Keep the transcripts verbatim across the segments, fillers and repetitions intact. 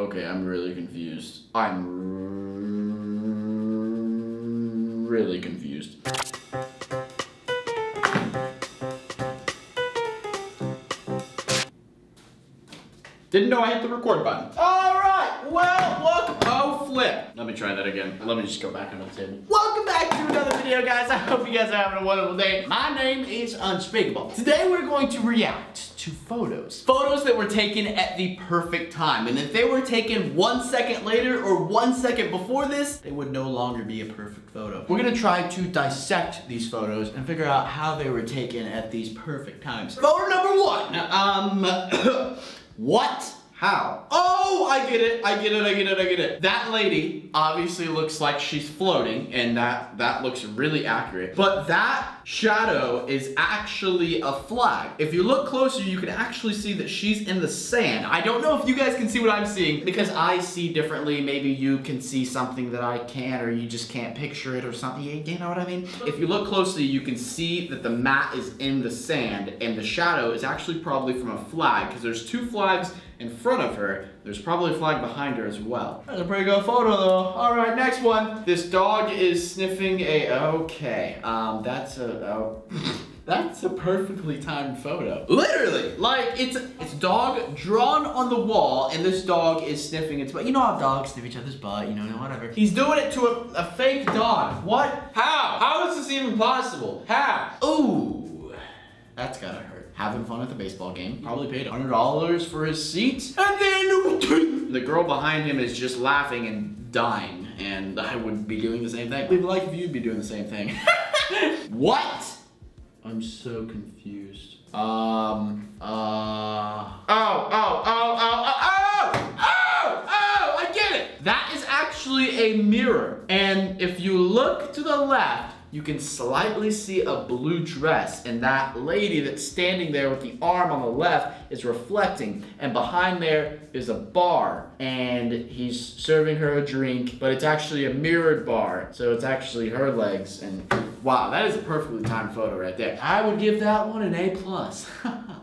Okay, I'm really confused. I'm really confused. Didn't know I hit the record button. All right, well, welcome. Oh, flip. Let me try that again. Let me just go back on the table. Welcome back to another video, guys. I hope you guys are having a wonderful day. My name is Unspeakable. Today, we're going to react to photos. Photos that were taken at the perfect time. And if they were taken one second later or one second before this, they would no longer be a perfect photo. We're gonna try to dissect these photos and figure out how they were taken at these perfect times. Photo number one. Um, what? How? Oh, I get it, I get it, I get it, I get it. That lady obviously looks like she's floating, and that, that looks really accurate. But that shadow is actually a flag. If you look closer, you can actually see that she's in the sand. I don't know if you guys can see what I'm seeing, because I see differently. Maybe you can see something that I can't, or you just can't picture it or something. You know what I mean? If you look closely, you can see that the mat is in the sand, and the shadow is actually probably from a flag, because there's two flags in front of her. There's probably a flag behind her as well. That's a pretty good photo though. All right, next one. This dog is sniffing a, okay. Um, that's a, oh. That's a perfectly timed photo. Literally, like it's it's dog drawn on the wall, and this dog is sniffing its butt. You know how dogs sniff each other's butt, you know, whatever. He's doing it to a, a fake dog. What? How? How is this even possible? How? Ooh, that's gotta hurt. Having fun at the baseball game. Probably paid one hundred dollars for his seat. And then the girl behind him is just laughing and dying. And I would be doing the same thing. Leave a like if you'd be doing the same thing. What? I'm so confused. Um, uh. Oh, oh, oh, oh, oh, oh, oh, oh, I get it. That is actually a mirror. And if you look to the left, you can slightly see a blue dress, and that lady that's standing there with the arm on the left is reflecting, and behind there is a bar, and he's serving her a drink, but it's actually a mirrored bar, so it's actually her legs, and wow, that is a perfectly timed photo right there. I would give that one an A plus.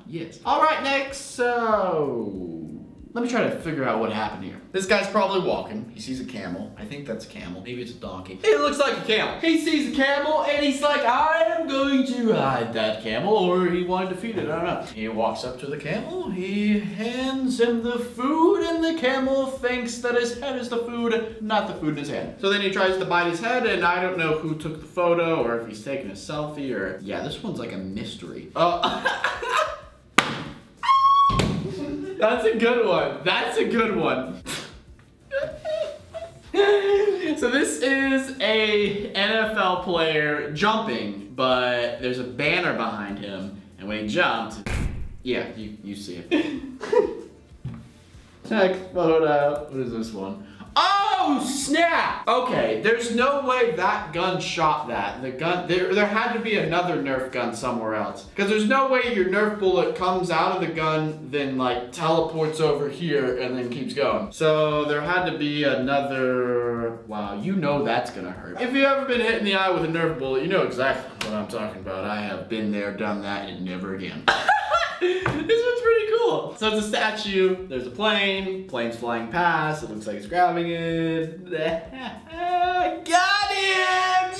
Yes. All right, next, so... let me try to figure out what happened here. This guy's probably walking. He sees a camel. I think that's a camel. Maybe it's a donkey. It looks like a camel. He sees a camel and he's like, I am going to hide that camel, or he wanted to feed it, I don't know. He walks up to the camel, he hands him the food, and the camel thinks that his head is the food, not the food in his hand. So then he tries to bite his head, and I don't know who took the photo or if he's taking a selfie or... yeah, this one's like a mystery. Oh. Uh That's a good one. That's a good one. So this is a N F L player jumping, but there's a banner behind him, and when he jumped, yeah, you, you see it. Check photo. What is this one? Oh, snap! Okay, there's no way that gun shot that. The gun, there, there had to be another Nerf gun somewhere else. Because there's no way your Nerf bullet comes out of the gun, then like teleports over here and then keeps going. So there had to be another, wow, you know that's gonna hurt. If you've ever been hit in the eye with a Nerf bullet, you know exactly what I'm talking about. I have been there, done that, and never again. This one's pretty cool. So it's a statue, there's a plane, plane's flying past, it looks like it's grabbing it. Got him! Yeah!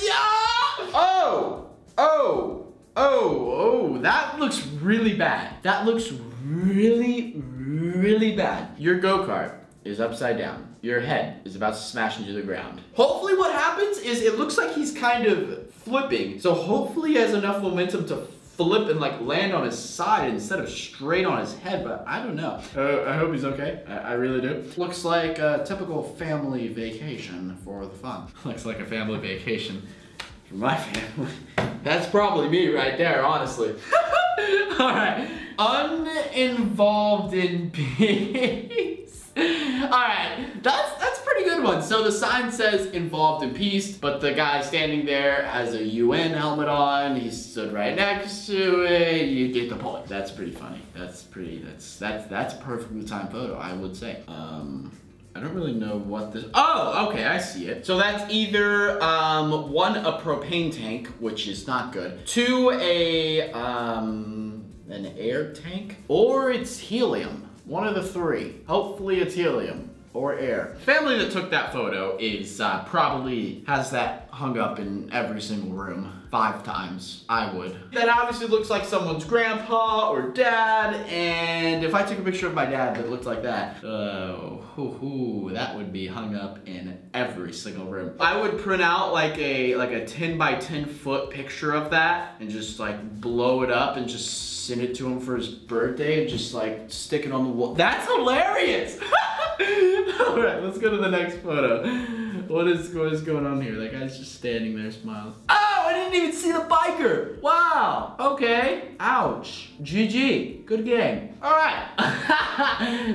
Oh! Oh! Oh! Oh! That looks really bad. That looks really, really bad. Your go-kart is upside down. Your head is about to smash into the ground. Hopefully what happens is it looks like he's kind of flipping. So hopefully he has enough momentum to flip and like land on his side instead of straight on his head, but I don't know. Uh, I hope he's okay. I, I really do. Looks like a typical family vacation for the fun. Looks like a family vacation for my family. That's probably me right there, honestly. All right. Uninvolved in peace. All right. That's that's pretty good one. So the sign says involved in peace, but the guy standing there has a U N helmet on. He stood right next to it. You get the point. That's pretty funny. That's pretty. That's that's that's a perfectly timed photo, I would say. Um. I don't really know what this... oh, okay, I see it. So that's either, um, one, a propane tank, which is not good. Two, a, um, an air tank. Or it's helium. One of the three. Hopefully it's helium. or air. Family that took that photo is uh, probably has that hung up in every single room. Five times, I would. That obviously looks like someone's grandpa or dad, and if I took a picture of my dad that looked like that, oh, hoo hoo, that would be hung up in every single room. I would print out like a like a ten by ten foot picture of that and just like blow it up and just send it to him for his birthday and just like stick it on the wall. That's hilarious! All right, let's go to the next photo. What is, what is going on here? That guy's just standing there smiling. Oh, I didn't even see the biker. Wow, okay. Ouch, G G, good game. All right,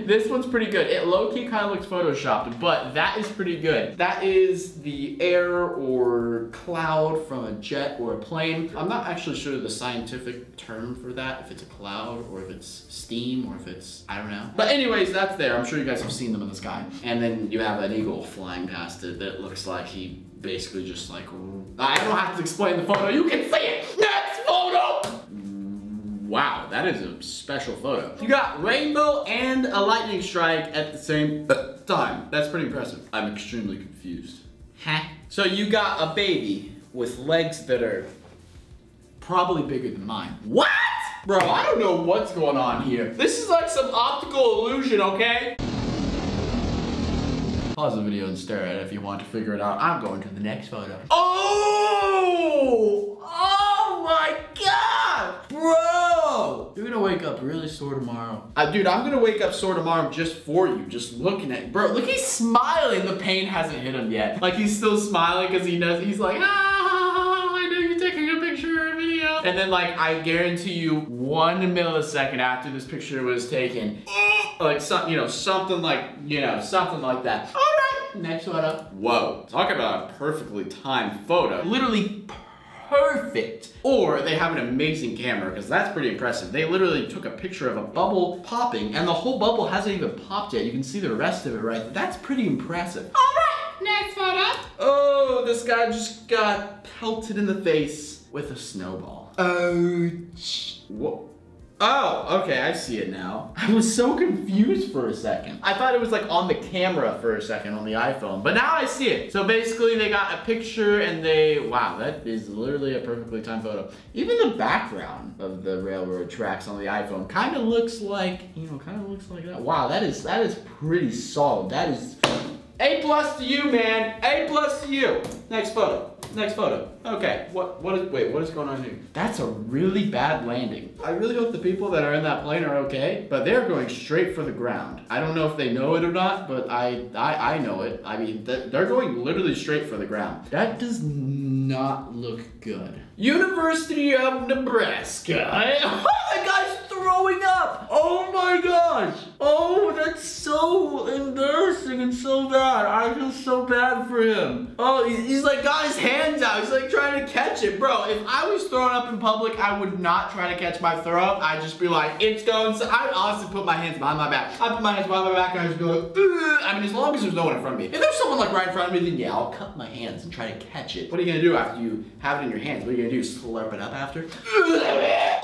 this one's pretty good. It low-key kind of looks photoshopped, but that is pretty good. That is the air or cloud from a jet or a plane. I'm not actually sure the scientific term for that, if it's a cloud or if it's steam or if it's, I don't know. But anyways, that's there. I'm sure you guys have seen them in the sky. And then you have an eagle flying past it that looks like he basically just like, I don't have to explain the photo, you can see it! Next photo! Wow, that is a special photo. You got rainbow and a lightning strike at the same time. That's pretty impressive. I'm extremely confused. Huh? So you got a baby with legs that are probably bigger than mine. What? Bro, I don't know what's going on here. This is like some optical illusion, okay? Pause the video and stare at it if you want to figure it out. I'm going to the next photo. Oh! Oh my God! Bro! You're gonna wake up really sore tomorrow. Uh, dude, I'm gonna wake up sore tomorrow just for you, just looking at you. Bro, look, he's smiling. The pain hasn't hit him yet. Like, he's still smiling because he knows, he's like, ah, I know you're taking a picture or a video. And then, like, I guarantee you one millisecond after this picture was taken, like something, you know, something like, you know, something like that. All right, next photo. Whoa, talk about a perfectly timed photo. Literally perfect. Or they have an amazing camera, because that's pretty impressive. They literally took a picture of a bubble popping, and the whole bubble hasn't even popped yet. You can see the rest of it right there. That's pretty impressive. All right, next photo. Oh, this guy just got pelted in the face with a snowball. Oh, whoa. Oh, okay, I see it now. I was so confused for a second. I thought it was like on the camera for a second on the iPhone, but now I see it. So basically they got a picture and they, wow, that is literally a perfectly timed photo. Even the background of the railroad tracks on the iPhone kind of looks like, you know, kind of looks like that. Wow, that is, that is pretty solid. That is A plus to you, man. A plus to you. Next photo. Next photo. Okay, what, what is, wait, what is going on here? That's a really bad landing. I really hope the people that are in that plane are okay, but they're going straight for the ground. I don't know if they know it or not, but I, I, I know it. I mean, they're going literally straight for the ground. That does not look good. University of Nebraska. Oh, that guy's throwing up. Oh my gosh. Oh, that's so embarrassing and so bad. I feel so bad for him. Oh, he's like got his hands out. He's like trying to catch it. Bro, if I was throwing up in public, I would not try to catch my throw up. I'd just be like, it's going. So I'd honestly put my hands behind my back. I put my hands behind my back and I just go, like, I mean, as long as there's no one in front of me. If there's someone like right in front of me, then yeah, I'll cut my hands and try to catch it. What are you gonna do after you have it in your hands? What are you gonna do, slurp it up after?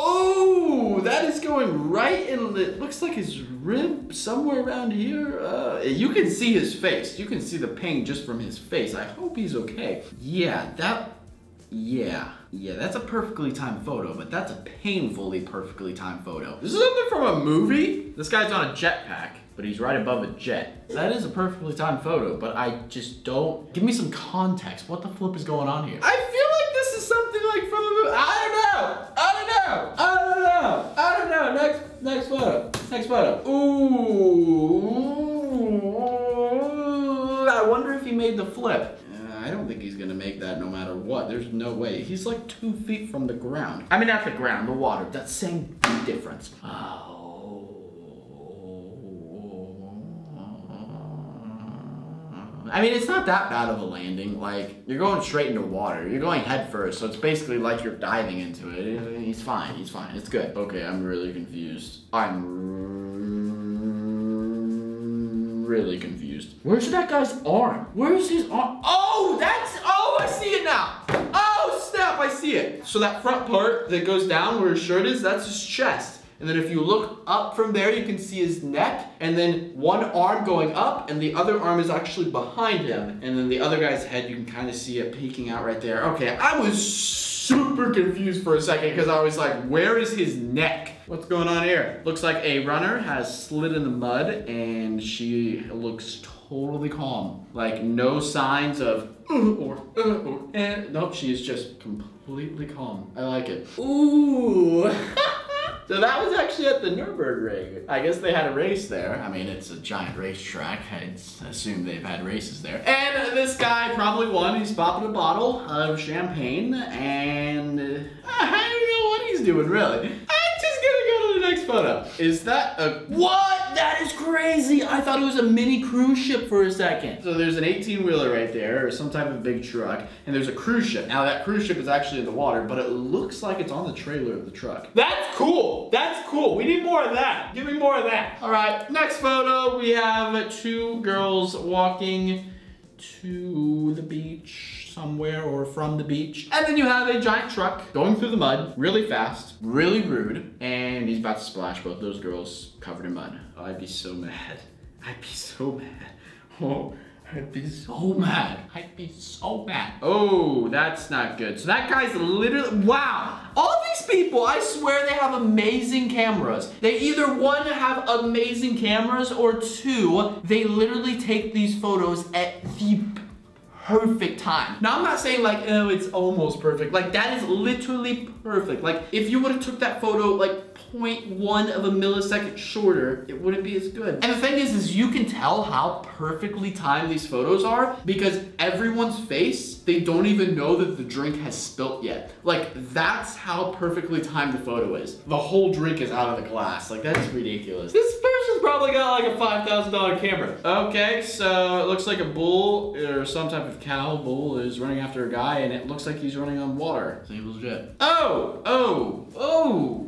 Oh, that is going right in the, looks like his rib somewhere around here. Uh, you can see his face. You can see the pain just from his face. I hope he's okay. Yeah, that, yeah. Yeah, that's a perfectly timed photo, but that's a painfully perfectly timed photo. This is something from a movie? This guy's on a jetpack, but he's right above a jet. That is a perfectly timed photo, but I just don't... Give me some context. What the flip is going on here? I feel like this is something like from a movie. I don't know! I don't know! I don't know! I don't know! Next, next photo. Next photo. Ooh. I wonder if he made the flip. I don't think he's gonna make that no matter what. There's no way. He's like two feet from the ground. I mean, not the ground, the water. That same difference. Oh. I mean, it's not that bad of a landing. Like, you're going straight into water. You're going head first, so it's basically like you're diving into it. He's fine, he's fine. It's good. Okay, I'm really confused. I'm really confused. Where's that guy's arm? Where's his arm? Oh, that's, oh, I see it now. Oh, snap, I see it. So that front part that goes down where his shirt is, that's his chest. And then if you look up from there, you can see his neck, and then one arm going up, and the other arm is actually behind him. And then the other guy's head, you can kind of see it peeking out right there. Okay, I was super confused for a second because I was like, where is his neck? What's going on here? Looks like a runner has slid in the mud, and she looks totally calm. Like, no signs of uh, or uh, or eh. Nope, she is just completely calm. I like it. Ooh. So that was actually at the Nürburgring. I guess they had a race there. I mean, it's a giant racetrack. I assume they've had races there. And this guy probably won. He's popping a bottle of champagne, and I don't know what he's doing, really. I'm just gonna go to the next photo. Is that a... What? That is crazy! I thought it was a mini cruise ship for a second. So there's an eighteen-wheeler right there, or some type of big truck, and there's a cruise ship. Now that cruise ship is actually in the water, but it looks like it's on the trailer of the truck. That's cool! That's cool! We need more of that! Give me more of that! Alright, next photo, we have two girls walking to the beach somewhere, or from the beach. And then you have a giant truck going through the mud really fast, really rude, and he's about to splash both those girls covered in mud. Oh, I'd be so mad. I'd be so mad. Oh, I'd be so mad. I'd be so mad. Oh, that's not good. So that guy's literally, wow. All these people, I swear they have amazing cameras. They either, one, have amazing cameras, or two, they literally take these photos at the perfect time. Now, I'm not saying like, oh, it's almost perfect. Like, that is literally perfect. Like, if you would have took that photo like zero point one of a millisecond shorter, it wouldn't be as good. And the thing is, is you can tell how perfectly timed these photos are because everyone's face, they don't even know that the drink has spilt yet. Like, that's how perfectly timed the photo is. The whole drink is out of the glass. Like, that's ridiculous. This person's probably got like a five thousand dollar camera. Okay, so it looks like a bull or some type of cow bull is running after a guy, and it looks like he's running on water. So he was legit. Oh, oh, oh.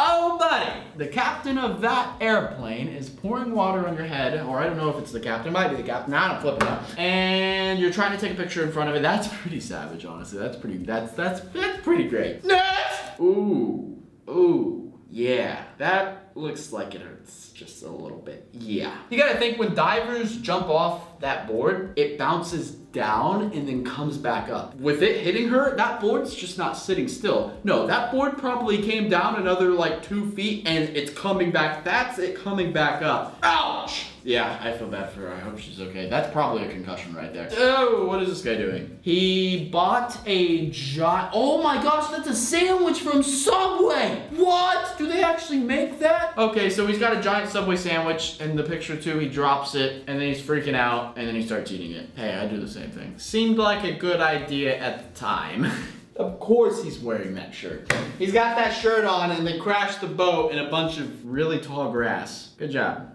Oh, buddy! The captain of that airplane is pouring water on your head, or I don't know if it's the captain. It might be the captain. Nah, I'm flipping up. And you're trying to take a picture in front of it. That's pretty savage, honestly. That's pretty. That's that's that's pretty great. Next. Ooh, ooh, yeah. That looks like it hurts just a little bit. Yeah. You gotta think, when divers jump off that board, it bounces down and then comes back up. With it hitting her, that board's just not sitting still. No, that board probably came down another like two feet and it's coming back. That's it coming back up. Ouch! Yeah, I feel bad for her. I hope she's okay. That's probably a concussion right there. Oh, what is this guy doing? He bought a giant... Oh my gosh, that's a sandwich from Subway! What? Do they actually make that? Okay, so he's got a giant Subway sandwich in the picture too. He drops it and then he's freaking out and then he starts eating it. Hey, I do the same thing. Seemed like a good idea at the time. Of course he's wearing that shirt. He's got that shirt on and they crashed the boat in a bunch of really tall grass. Good job.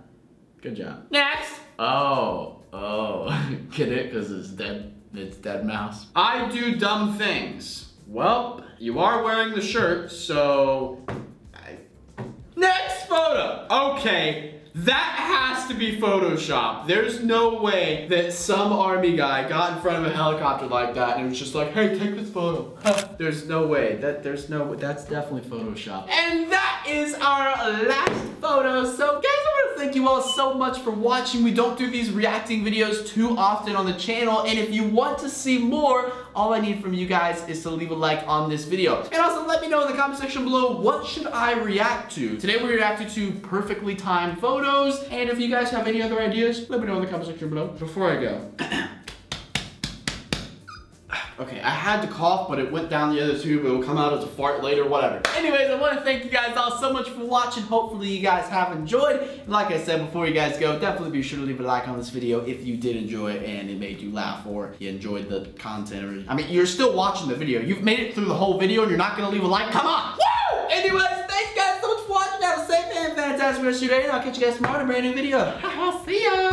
Good job. Next! Oh, oh. Get it? Because it's dead, it's dead mouse. I do dumb things. Well, you are wearing the shirt, so... I... Next photo! Okay. That has to be Photoshop. There's no way that some army guy got in front of a helicopter like that and was just like, hey, take this photo. There's no way. That there's no that's definitely Photoshop. And that is our last photo. So guys, I want to thank you all so much for watching. We don't do these reacting videos too often on the channel, and if you want to see more, all I need from you guys is to leave a like on this video. And also let me know in the comment section below, what should I react to? Today we reacted to perfectly timed photos. And if you guys have any other ideas, let me know in the comment section below. Before I go, okay, I had to cough, but it went down the other tube. It will come out as a fart later, whatever. Anyways, I want to thank you guys all so much for watching. Hopefully you guys have enjoyed. And like I said, before you guys go, definitely be sure to leave a like on this video if you did enjoy it and it made you laugh or you enjoyed the content. I mean, you're still watching the video. You've made it through the whole video and you're not going to leave a like. Come on! Woo! Anyways, thanks guys so much for watching. Have a safe and fantastic rest of your day, and I'll catch you guys tomorrow in a brand new video. See ya!